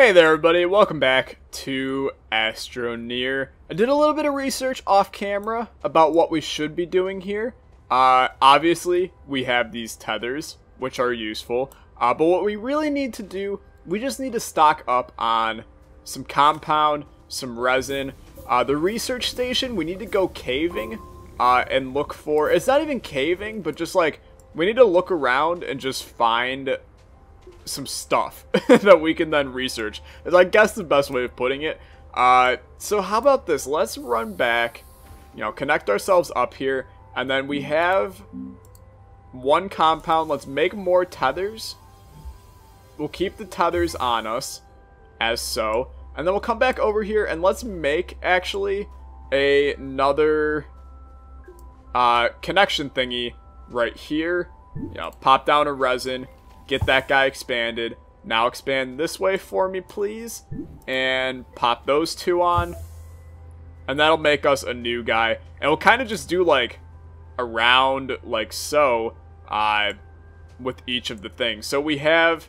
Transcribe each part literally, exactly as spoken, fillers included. Hey there everybody, welcome back to Astroneer. I did a little bit of research off camera about what we should be doing here. Uh, obviously, we have these tethers, which are useful. Uh, but what we really need to do, we just need to stock up on some compound, some resin. Uh, the research station, we need to go caving uh, and look for... It's not even caving, but just like, we need to look around and just find some stuff that we can then research, is I guess the best way of putting it. Uh, so how about this? Let's run back, you know, connect ourselves up here, and then we have one compound. Let's make more tethers. We'll keep the tethers on us, as so, and then we'll come back over here and let's make actually a, another uh, connection thingy right here. You know, pop down a resin. Get that guy expanded. Now expand this way for me, please. And pop those two on. And that'll make us a new guy. And we'll kind of just do like around like so uh, with each of the things. So we have...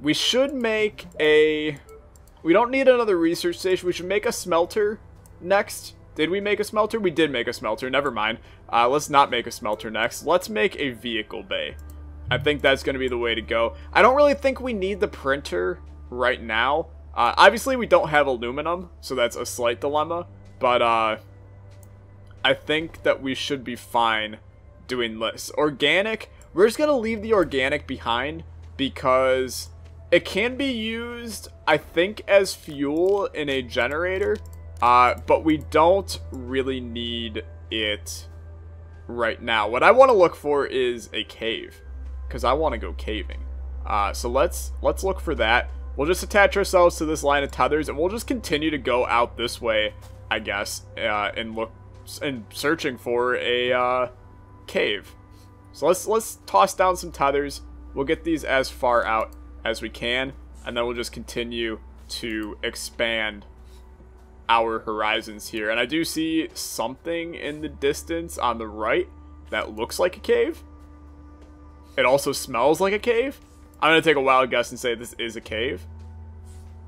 We should make a... We don't need another research station. We should make a smelter next. Did we make a smelter? We did make a smelter. Never mind. Uh, let's not make a smelter next. Let's make a vehicle bay. I think that's going to be the way to go. I don't really think we need the printer right now. Uh, obviously, we don't have aluminum, so that's a slight dilemma. But uh, I think that we should be fine doing this. Organic, we're just going to leave the organic behind because it can be used, I think, as fuel in a generator. Uh, but we don't really need it right now. What I want to look for is a cave, because I want to go caving. Uh, so let's let's look for that. We'll just attach ourselves to this line of tethers, and we'll just continue to go out this way, I guess, uh, and look and searching for a uh, cave. So let's let's toss down some tethers. We'll get these as far out as we can, and then we'll just continue to expand our horizons here. And I do see something in the distance on the right that looks like a cave. It also smells like a cave. I'm going to take a wild guess and say this is a cave.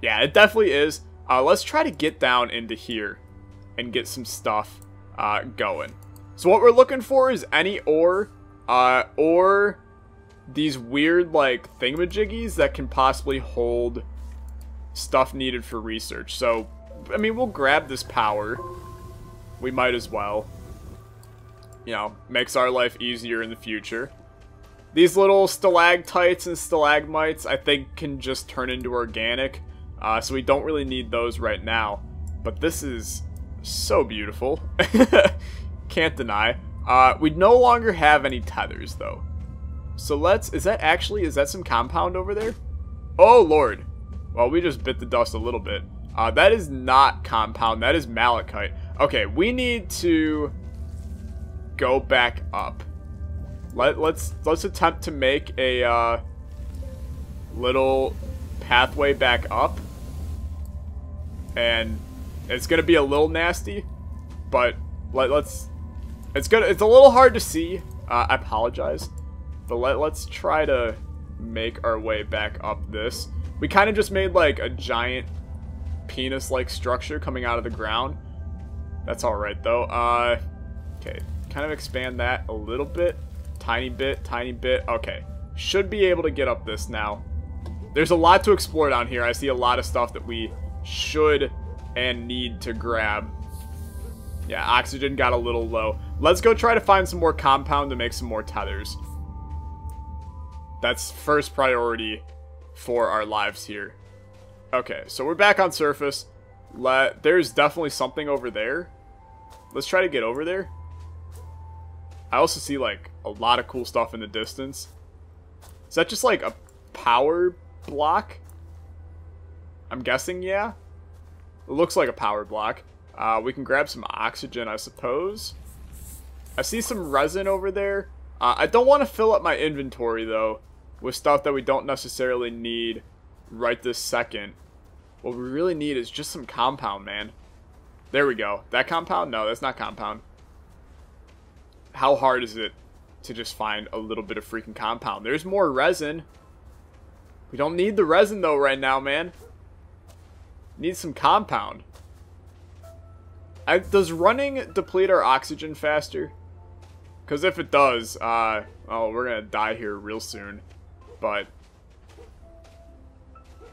Yeah, it definitely is. Uh, let's try to get down into here and get some stuff uh, going. So what we're looking for is any ore uh, or these weird like thingamajiggies that can possibly hold stuff needed for research. So, I mean, we'll grab this power. We might as well. You know, makes our life easier in the future. These little stalactites and stalagmites, I think, can just turn into organic, uh, so we don't really need those right now. But this is so beautiful. Can't deny. Uh, we no longer have any tethers, though. So let's... Is that actually... Is that some compound over there? Oh, Lord. Well, we just bit the dust a little bit. Uh, that is not compound. That is malachite. Okay, we need to go back up. Let, let's let's attempt to make a uh, little pathway back up, and it's gonna be a little nasty, but let, let's it's gonna it's a little hard to see. Uh, I apologize, but let let's try to make our way back up this. We kind of just made like a giant penis-like structure coming out of the ground. That's all right though. Uh, okay, kind of expand that a little bit. Tiny bit, tiny bit. Okay. Should be able to get up this now. There's a lot to explore down here. I see a lot of stuff that we should and need to grab. Yeah, oxygen got a little low. Let's go try to find some more compound to make some more tethers. That's first priority for our lives here. Okay, so we're back on surface. Let, there's definitely something over there. Let's try to get over there. I also see, like, a lot of cool stuff in the distance. Is that just, like, a power block? I'm guessing, yeah. It looks like a power block. Uh, we can grab some oxygen, I suppose. I see some resin over there. Uh, I don't want to fill up my inventory, though, with stuff that we don't necessarily need right this second. What we really need is just some compound, man. There we go. That compound? No, that's not compound. How hard is it to just find a little bit of freaking compound? There's more resin. We don't need the resin, though, right now, man. Need some compound. I, does running deplete our oxygen faster? Because if it does, uh, oh, we're going to die here real soon. But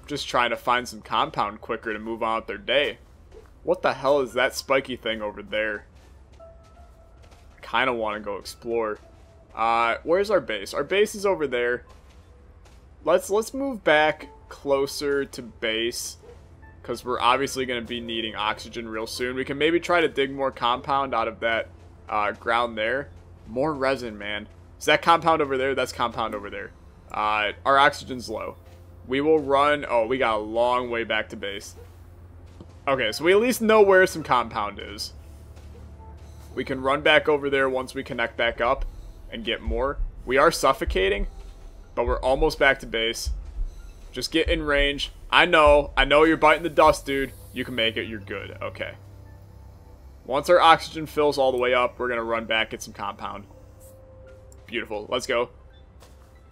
just trying to find some compound quicker to move on with their day. What the hell is that spiky thing over there? I kind of want to go explore. Uh, where's our base? Our base is over there. Let's let's move back closer to base, because we're obviously going to be needing oxygen real soon. We can maybe try to dig more compound out of that uh, ground there. More resin, man. Is that compound over there? That's compound over there. Uh, our oxygen's low. We will run... Oh, we got a long way back to base. Okay, so we at least know where some compound is. We can run back over there once we connect back up and get more. We are suffocating, but we're almost back to base. Just get in range. I know. I know you're biting the dust, dude. You can make it. You're good. Okay. Once our oxygen fills all the way up, we're going to run back, get some compound. Beautiful. Let's go.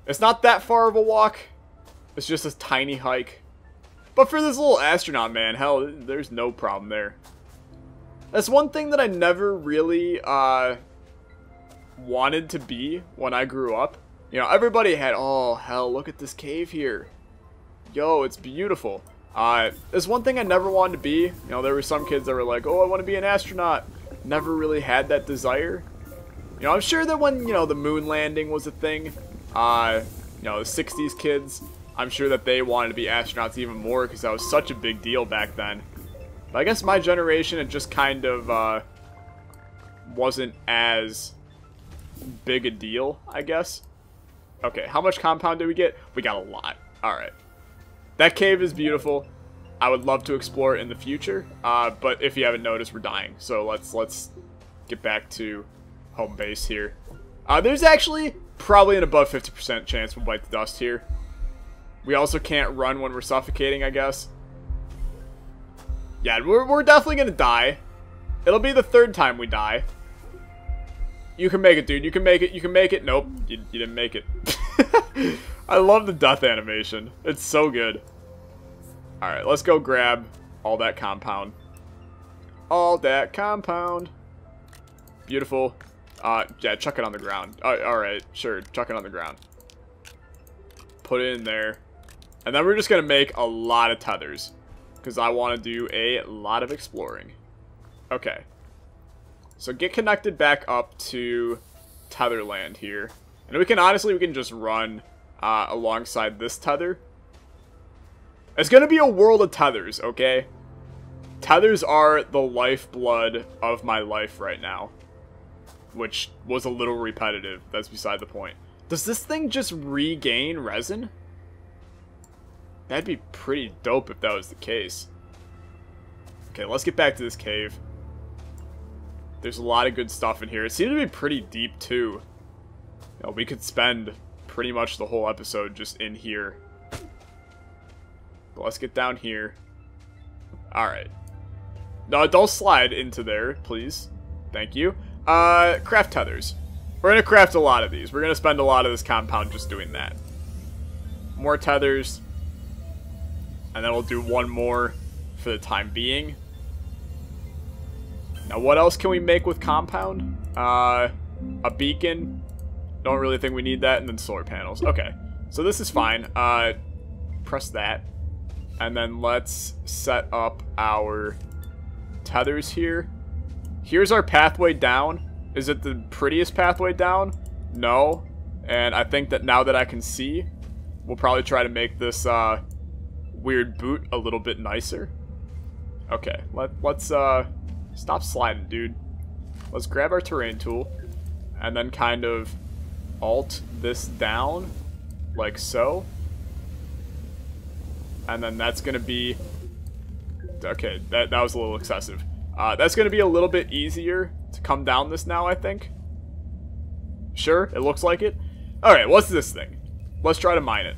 It's not that far of a walk. It's just a tiny hike. But for this little astronaut, man, hell, there's no problem there. That's one thing that I never really uh, wanted to be when I grew up. You know, everybody had, oh, hell, look at this cave here. Yo, it's beautiful. Uh, it's one thing I never wanted to be. You know, there were some kids that were like, oh, I want to be an astronaut. Never really had that desire. You know, I'm sure that when, you know, the moon landing was a thing, uh, you know, the sixties kids, I'm sure that they wanted to be astronauts even more because that was such a big deal back then. But I guess my generation, it just kind of uh, wasn't as big a deal, I guess. Okay, how much compound did we get? We got a lot. All right. That cave is beautiful. I would love to explore it in the future, uh, but if you haven't noticed, we're dying. So let's let's get back to home base here. Uh, there's actually probably an above fifty percent chance we'll bite the dust here. We also can't run when we're suffocating, I guess. Yeah, we're, we're definitely going to die. It'll be the third time we die. You can make it, dude. You can make it. You can make it. Nope. You, you didn't make it. I love the death animation. It's so good. Alright, let's go grab all that compound. All that compound. Beautiful. Uh, yeah, chuck it on the ground. Uh, Alright, sure. Chuck it on the ground. Put it in there. And then we're just going to make a lot of tethers, because I want to do a lot of exploring. Okay. So get connected back up to Tetherland here. And we can honestly, we can just run uh, alongside this tether. It's going to be a world of tethers, okay? Tethers are the lifeblood of my life right now, which was a little repetitive. That's beside the point. Does this thing just regain resin? That'd be pretty dope if that was the case. Okay, let's get back to this cave. There's a lot of good stuff in here. It seems to be pretty deep, too. You know, we could spend pretty much the whole episode just in here. But let's get down here. Alright. No, don't slide into there, please. Thank you. Uh, craft tethers. We're going to craft a lot of these. We're going to spend a lot of this compound just doing that. More tethers. And then we'll do one more for the time being. Now, what else can we make with compound? Uh, a beacon. Don't really think we need that. And then solar panels. Okay. So this is fine. Uh, press that. And then let's set up our tethers here. Here's our pathway down. Is it the prettiest pathway down? No. And I think that now that I can see, we'll probably try to make this uh, weird boot a little bit nicer. Okay, let, let's uh, stop sliding, dude. Let's grab our terrain tool and then kind of alt this down like so. And then that's going to be... Okay, that, that was a little excessive. Uh, that's going to be a little bit easier to come down this now, I think. Sure, it looks like it. Alright, what's this thing? Let's try to mine it.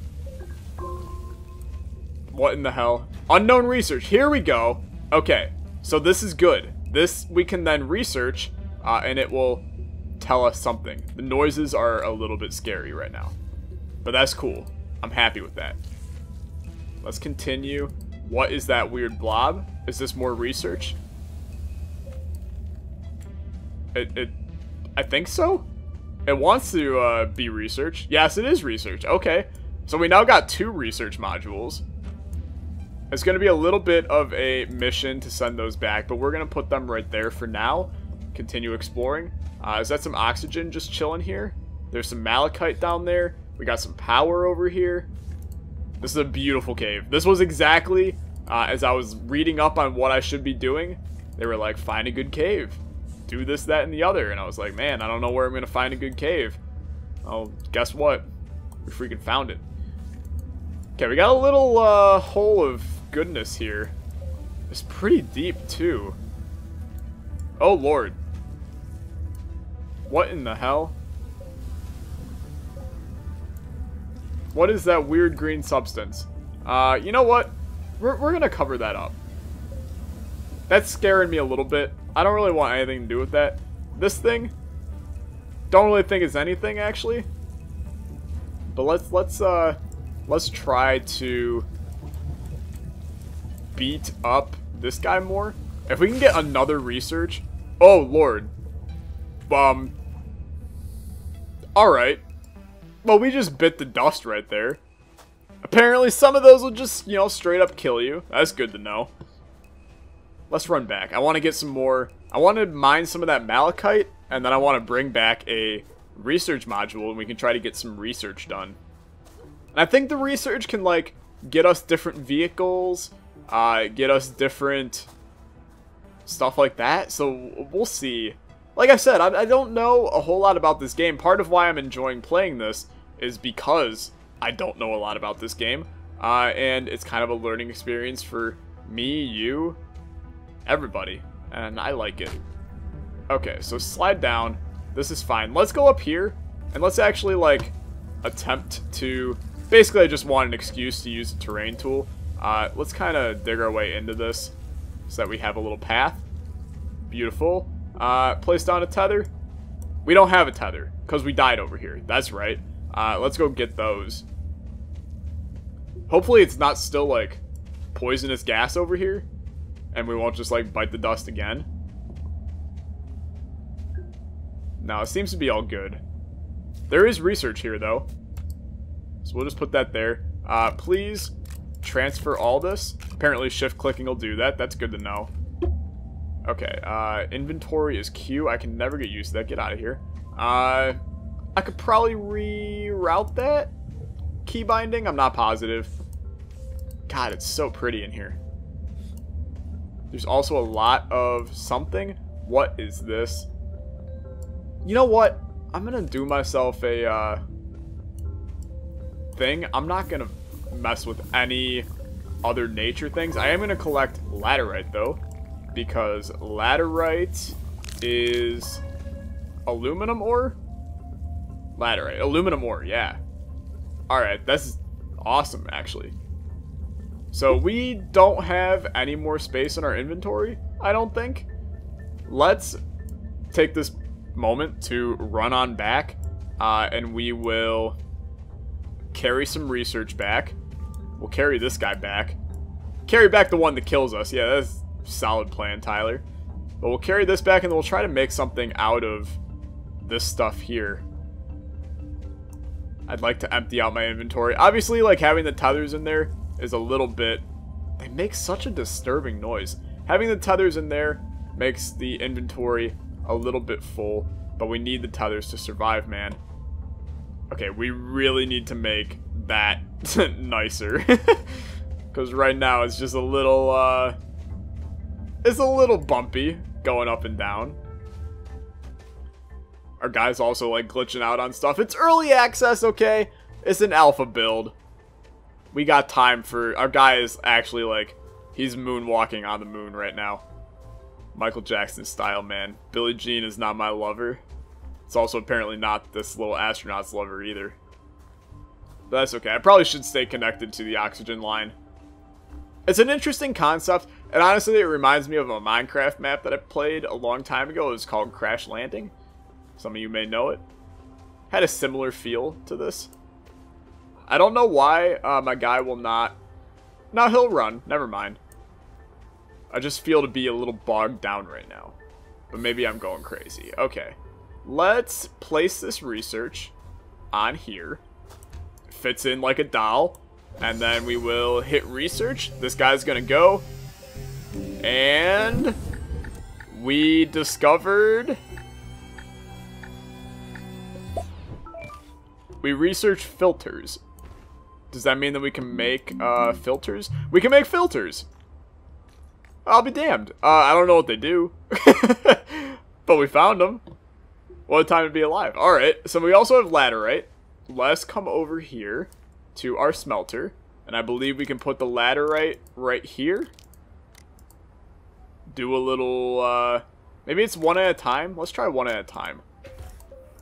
What in the hell? Unknown research. Here we go. Okay, so this is good. This we can then research, uh, and it will tell us something. The noises are a little bit scary right now, but that's cool. I'm happy with that. Let's continue. What is that weird blob? Is this more research? It, it I think so? It wants to uh, be research. Yes, it is research. Okay. So we now got two research modules. It's going to be a little bit of a mission to send those back, but we're going to put them right there for now. Continue exploring. Uh, is that some oxygen just chilling here? There's some malachite down there. We got some power over here. This is a beautiful cave. This was exactly uh, as I was reading up on what I should be doing. They were like, find a good cave. Do this, that, and the other. And I was like, man, I don't know where I'm going to find a good cave. Oh, guess what? We freaking found it. Okay, we got a little uh, hole of goodness here. It's pretty deep, too. Oh, Lord. What in the hell? What is that weird green substance? Uh, you know what? We're, we're gonna cover that up. That's scaring me a little bit. I don't really want anything to do with that. This thing, don't really think it's anything, actually. But let's let's uh let's try to beat up this guy more. If we can get another research. Oh Lord. Um. All right. Well, we just bit the dust right there. Apparently, some of those will just, you know, straight up kill you. That's good to know. Let's run back. I want to get some more. I want to mine some of that malachite, and then I want to bring back a research module, and we can try to get some research done. And I think the research can, like, get us different vehicles, uh, get us different stuff like that. So, we'll see. Like I said, I, I don't know a whole lot about this game. Part of why I'm enjoying playing this is because I don't know a lot about this game. Uh, and it's kind of a learning experience for me, you, everybody. And I like it. Okay, so slide down. This is fine. Let's go up here. And let's actually, like, attempt to... Basically, I just want an excuse to use a terrain tool. Uh, let's kind of dig our way into this so that we have a little path. Beautiful. Uh, place down a tether. We don't have a tether because we died over here. That's right. Uh, let's go get those. Hopefully it's not still like poisonous gas over here and we won't just like bite the dust again. No, it seems to be all good. There is research here though. So we'll just put that there. Uh, please transfer all this. Apparently shift clicking will do that. That's good to know. Okay, uh, inventory is Q. I can never get used to that. Get out of here. Uh, I could probably reroute that? Key binding? I'm not positive. God, it's so pretty in here. There's also a lot of something. What is this? You know what? I'm gonna do myself a, uh, thing. I'm not gonna mess with any other nature things. I am gonna collect laterite, though. Because laterite is aluminum ore? Laterite. Aluminum ore, yeah. Alright, that's awesome, actually. So we don't have any more space in our inventory, I don't think. Let's take this moment to run on back, uh, and we will carry some research back. We'll carry this guy back. Carry back the one that kills us. Yeah, that's... solid plan, Tyler. But we'll carry this back and we'll try to make something out of this stuff here. I'd like to empty out my inventory. Obviously, like, having the tethers in there is a little bit... They make such a disturbing noise. Having the tethers in there makes the inventory a little bit full. But we need the tethers to survive, man. Okay, we really need to make that nicer. Because right now it's just a little, uh... it's a little bumpy, going up and down. Our guy's also, like, glitching out on stuff. It's early access, okay? It's an alpha build. We got time for... Our guy is actually, like, he's moonwalking on the moon right now. Michael Jackson style, man. Billie Jean is not my lover. It's also apparently not this little astronaut's lover either. But that's okay. I probably should stay connected to the oxygen line. It's an interesting concept. And honestly, it reminds me of a Minecraft map that I played a long time ago. It was called Crash Landing. Some of you may know it. Had a similar feel to this. I don't know why uh, my guy will not No, he'll run. Never mind. I just feel to be a little bogged down right now. But maybe I'm going crazy. Okay. Let's place this research on here. Fits in like a doll. And then we will hit research. This guy's gonna go. And we discovered... We research filters. Does that mean that we can make uh, filters? We can make filters! I'll be damned. Uh, I don't know what they do. But we found them. What a time to be alive. Alright, so we also have laterite. Let's come over here to our smelter. And I believe we can put the laterite right here. Do a little... Uh, maybe it's one at a time. Let's try one at a time.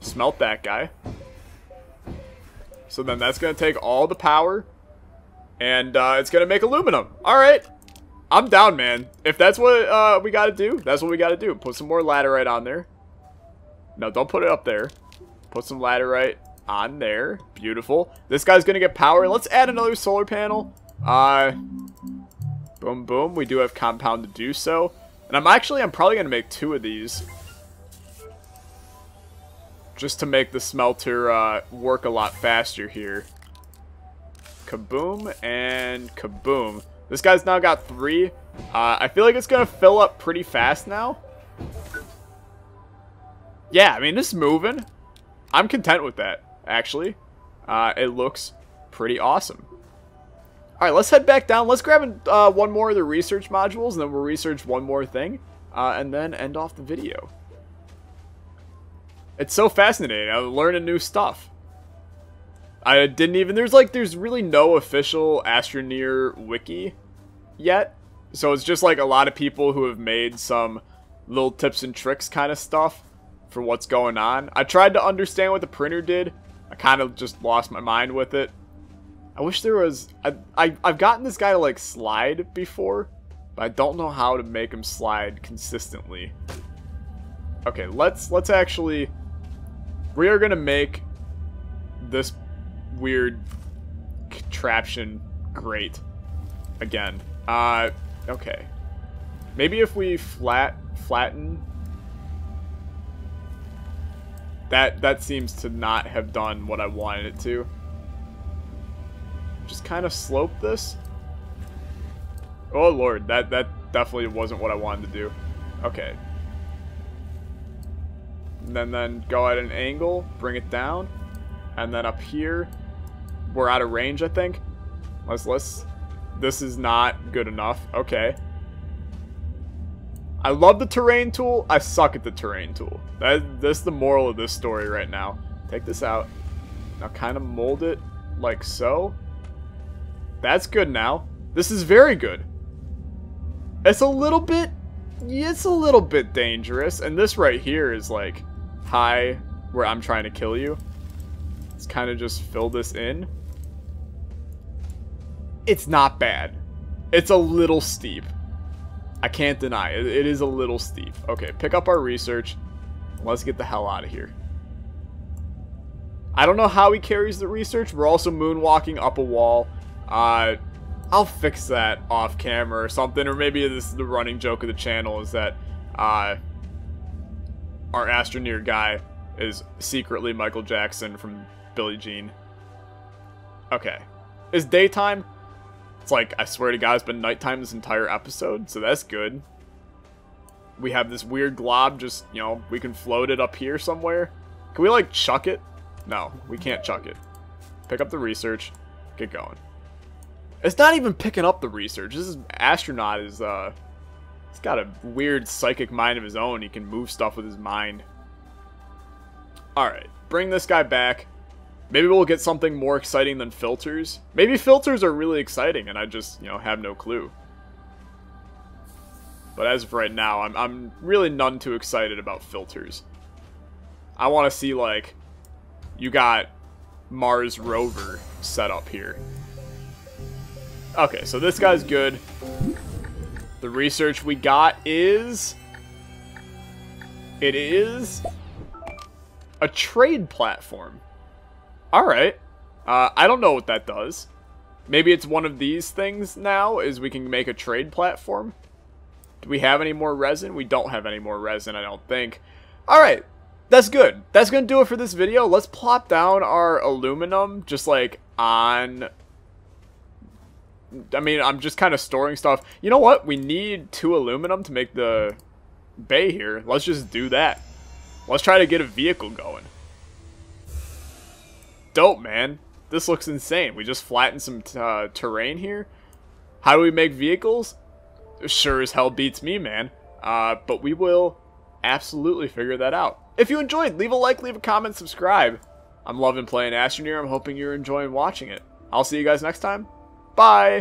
Smelt that guy. So then that's going to take all the power, and uh, it's going to make aluminum. All right. I'm down, man. If that's what uh, we got to do, that's what we got to do. Put some more laterite on there. No, don't put it up there. Put some laterite on there. Beautiful. This guy's going to get power. Let's add another solar panel. Uh, boom, boom. We do have compound to do so. And I'm actually, I'm probably going to make two of these. Just to make the smelter uh, work a lot faster here. Kaboom and kaboom. This guy's now got three. Uh, I feel like it's going to fill up pretty fast now. Yeah, I mean, this is moving. I'm content with that, actually. Uh, it looks pretty awesome. All right, let's head back down. Let's grab uh, one more of the research modules, and then we'll research one more thing, uh, and then end off the video. It's so fascinating. I'm learning new stuff. I didn't even... There's like... There's really no official Astroneer wiki yet. So it's just like a lot of people who have made some little tips and tricks kind of stuff for what's going on. I tried to understand what the printer did. I kind of just lost my mind with it. I wish there was... I, I, I've gotten this guy to like slide before, but I don't know how to make him slide consistently. Okay, let's let's actually... We are going to make this weird contraption great again. Uh, okay. Maybe if we flat flatten... That, that seems to not have done what I wanted it to. Just kind of slope this. Oh, Lord. That, that definitely wasn't what I wanted to do. Okay. And then, then go at an angle, bring it down, and then up here, we're out of range, I think. Let's, let's, this is not good enough. Okay. I love the terrain tool. I suck at the terrain tool. That, that's the moral of this story right now. Take this out. Now kind of mold it like so. That's good now. This is very good. It's a little bit, it's a little bit dangerous. And this right here is like... Hi, where I'm trying to kill you. Let's kind of just fill this in. It's not bad. It's a little steep. I can't deny it. It is a little steep. Okay, pick up our research. Let's get the hell out of here. I don't know how he carries the research. We're also moonwalking up a wall. Uh, I'll fix that off camera or something. Or maybe this is the running joke of the channel, is that... Uh, Our Astroneer guy is secretly Michael Jackson from Billie Jean. Okay. It's daytime. It's like, I swear to God, it's been nighttime this entire episode, so that's good. We have this weird glob, just, you know, we can float it up here somewhere. Can we, like, chuck it? No, we can't chuck it. Pick up the research. Get going. It's not even picking up the research. This is, astronaut is, uh... He's got a weird psychic mind of his own. He can move stuff with his mind. Alright, bring this guy back. Maybe we'll get something more exciting than filters. Maybe filters are really exciting and I just, you know, have no clue. But as of right now, I'm, I'm really none too excited about filters. I want to see, like, you got Mars Rover set up here. Okay, so this guy's good. The research we got is... It is... A trade platform. Alright. Uh, I don't know what that does. Maybe it's one of these things now, is we can make a trade platform. Do we have any more resin? We don't have any more resin, I don't think. Alright, that's good. That's going to do it for this video. Let's plop down our aluminum just like on... I mean, I'm just kind of storing stuff. You know what? We need two aluminum to make the bay here. Let's just do that. Let's try to get a vehicle going. Dope, man. This looks insane. We just flattened some uh, terrain here. How do we make vehicles? Sure as hell beats me, man. Uh, but we will absolutely figure that out. If you enjoyed, leave a like, leave a comment, subscribe. I'm loving playing Astroneer. I'm hoping you're enjoying watching it. I'll see you guys next time. Bye!